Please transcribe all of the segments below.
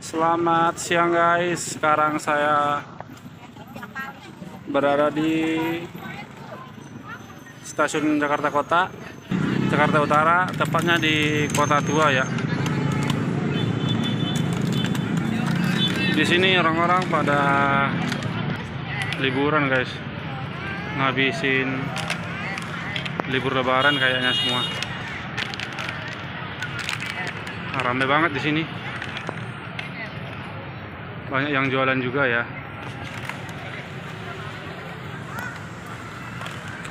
Selamat siang guys, sekarang saya berada di Stasiun Jakarta Kota, Jakarta Utara, tepatnya di Kota Tua ya. Di sini orang-orang pada liburan guys, ngabisin libur lebaran kayaknya semua. Ramai banget di sini. Banyak yang jualan juga ya.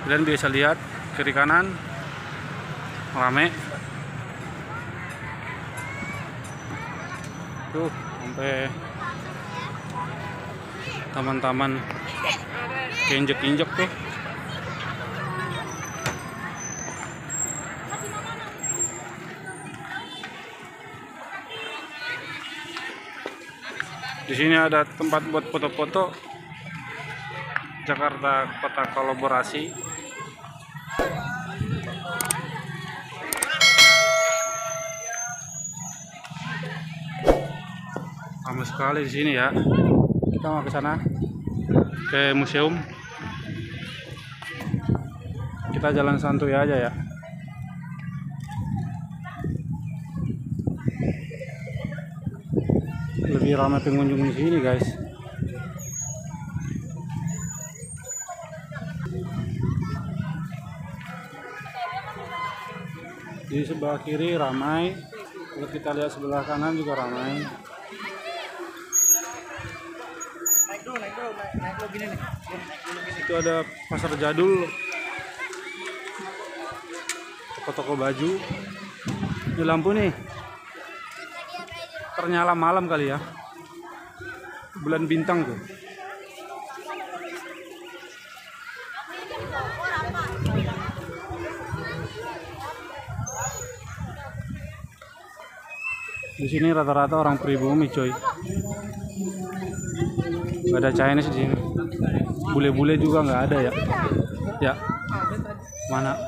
Kalian bisa lihat kiri kanan ramai. Tuh, sampai taman-taman injek-injek tuh. Di sini ada tempat buat foto-foto. Jakarta Kota kolaborasi. Ramai sekali di sini ya. Kita mau ke sana, ke museum. Kita jalan santuy aja ya. Lebih ramai pengunjung di sini guys. Di sebelah kiri ramai. Kalau kita lihat sebelah kanan juga ramai. Itu ada pasar jadul, toko-toko baju. Ini lampu nih ternyala malam kali ya, bulan bintang tuh. Di sini rata-rata orang pribumi coy, nggak ada Chinese di sini, bule-bule juga nggak ada ya. Ya mana?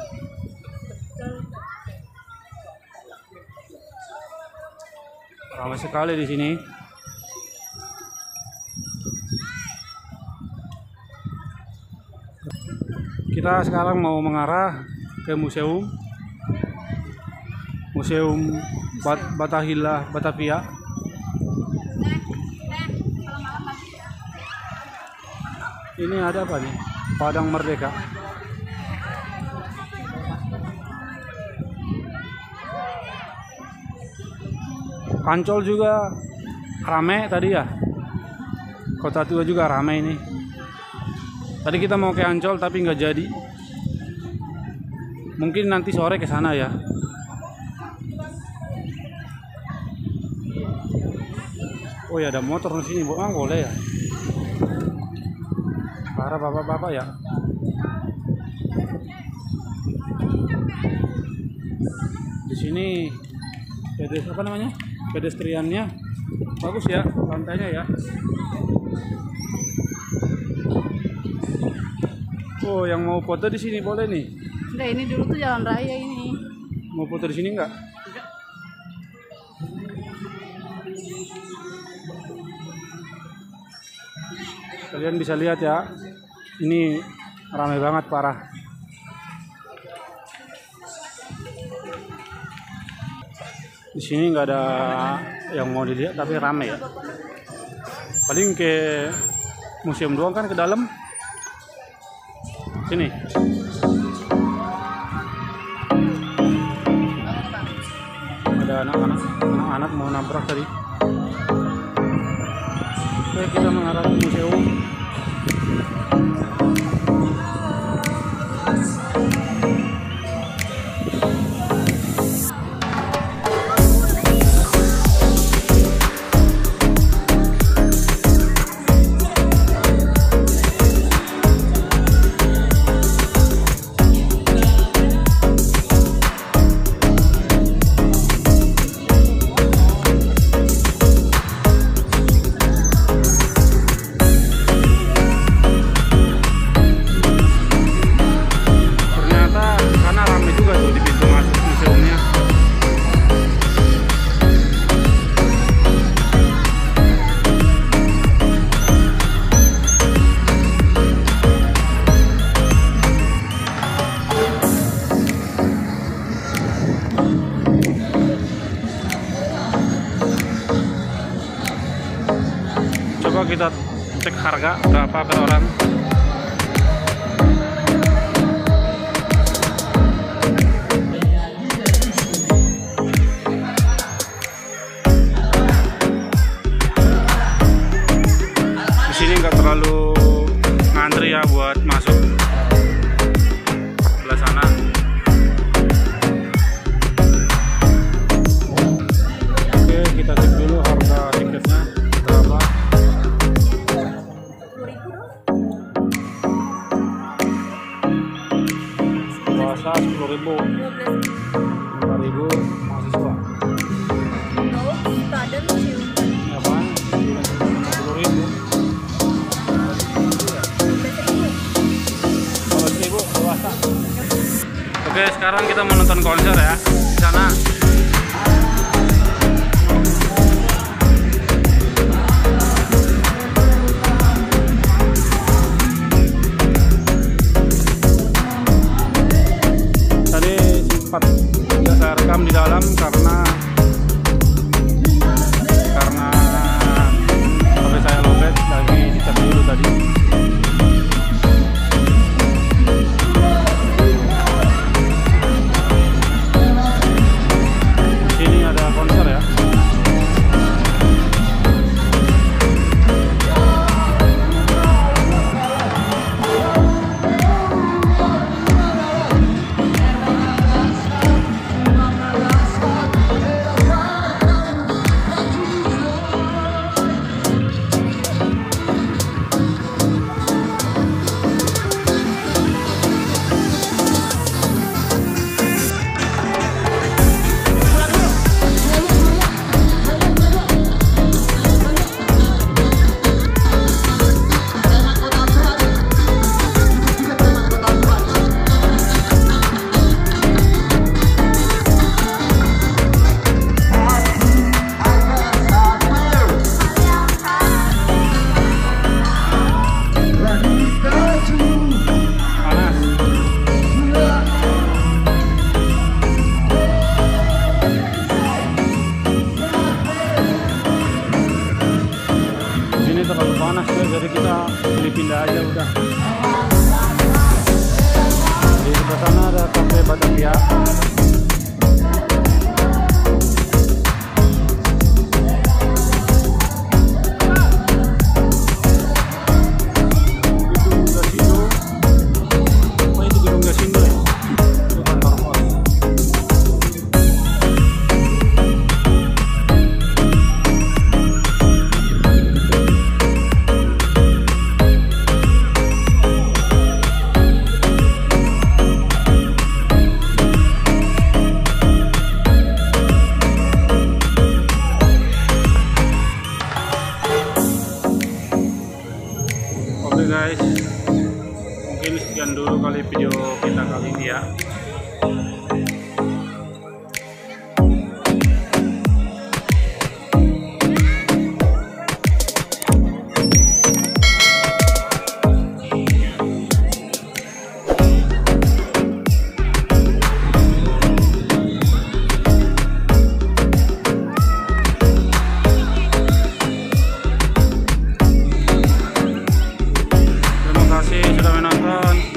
Ramai sekali di sini. Kita sekarang mau mengarah ke museum, Batahila, Batavia. Ini ada apa nih? Padang Merdeka. Ancol juga rame tadi ya. Kota Tua juga rame ini. Tadi kita mau ke Ancol tapi nggak jadi. Mungkin nanti sore ke sana ya. Oh ya, ada motor di sini, bukan boleh ya. Para bapak-bapak ya. Di sini apa namanya? Pedestriannya bagus ya, lantainya ya. Oh, yang mau foto di sini boleh nih. Nah, ini dulu tuh jalan raya ini. Mau foto di sini enggak? Tidak. Kalian bisa lihat ya. Ini ramai banget parah. Di sini nggak ada yang mau dilihat tapi ramai ya. Paling ke museum doang kan, ke dalam sini. Ada anak-anak mau nabrak tadi. Oke, kita mengarah ke museum. Coba kita cek harga berapa per orang. Di sini nggak terlalu ngantri ya buat masuk. Sebelah sana. Oke, kita cek dulu harga tiketnya berapa. Puasa 10.000, 5.000 mahasiswa. Oke, sekarang kita menonton konser ya di sana. Tadi sempat tidak saya rekam di dalam karena HP saya lowbat, lagi dicek dulu tadi. Jadi kita pilih pindah aja udah. Di sebelah sana ada kafe Batavia. Guys, mungkin sekian dulu kali video kita kali ini ya. Terima kasih sudah menonton.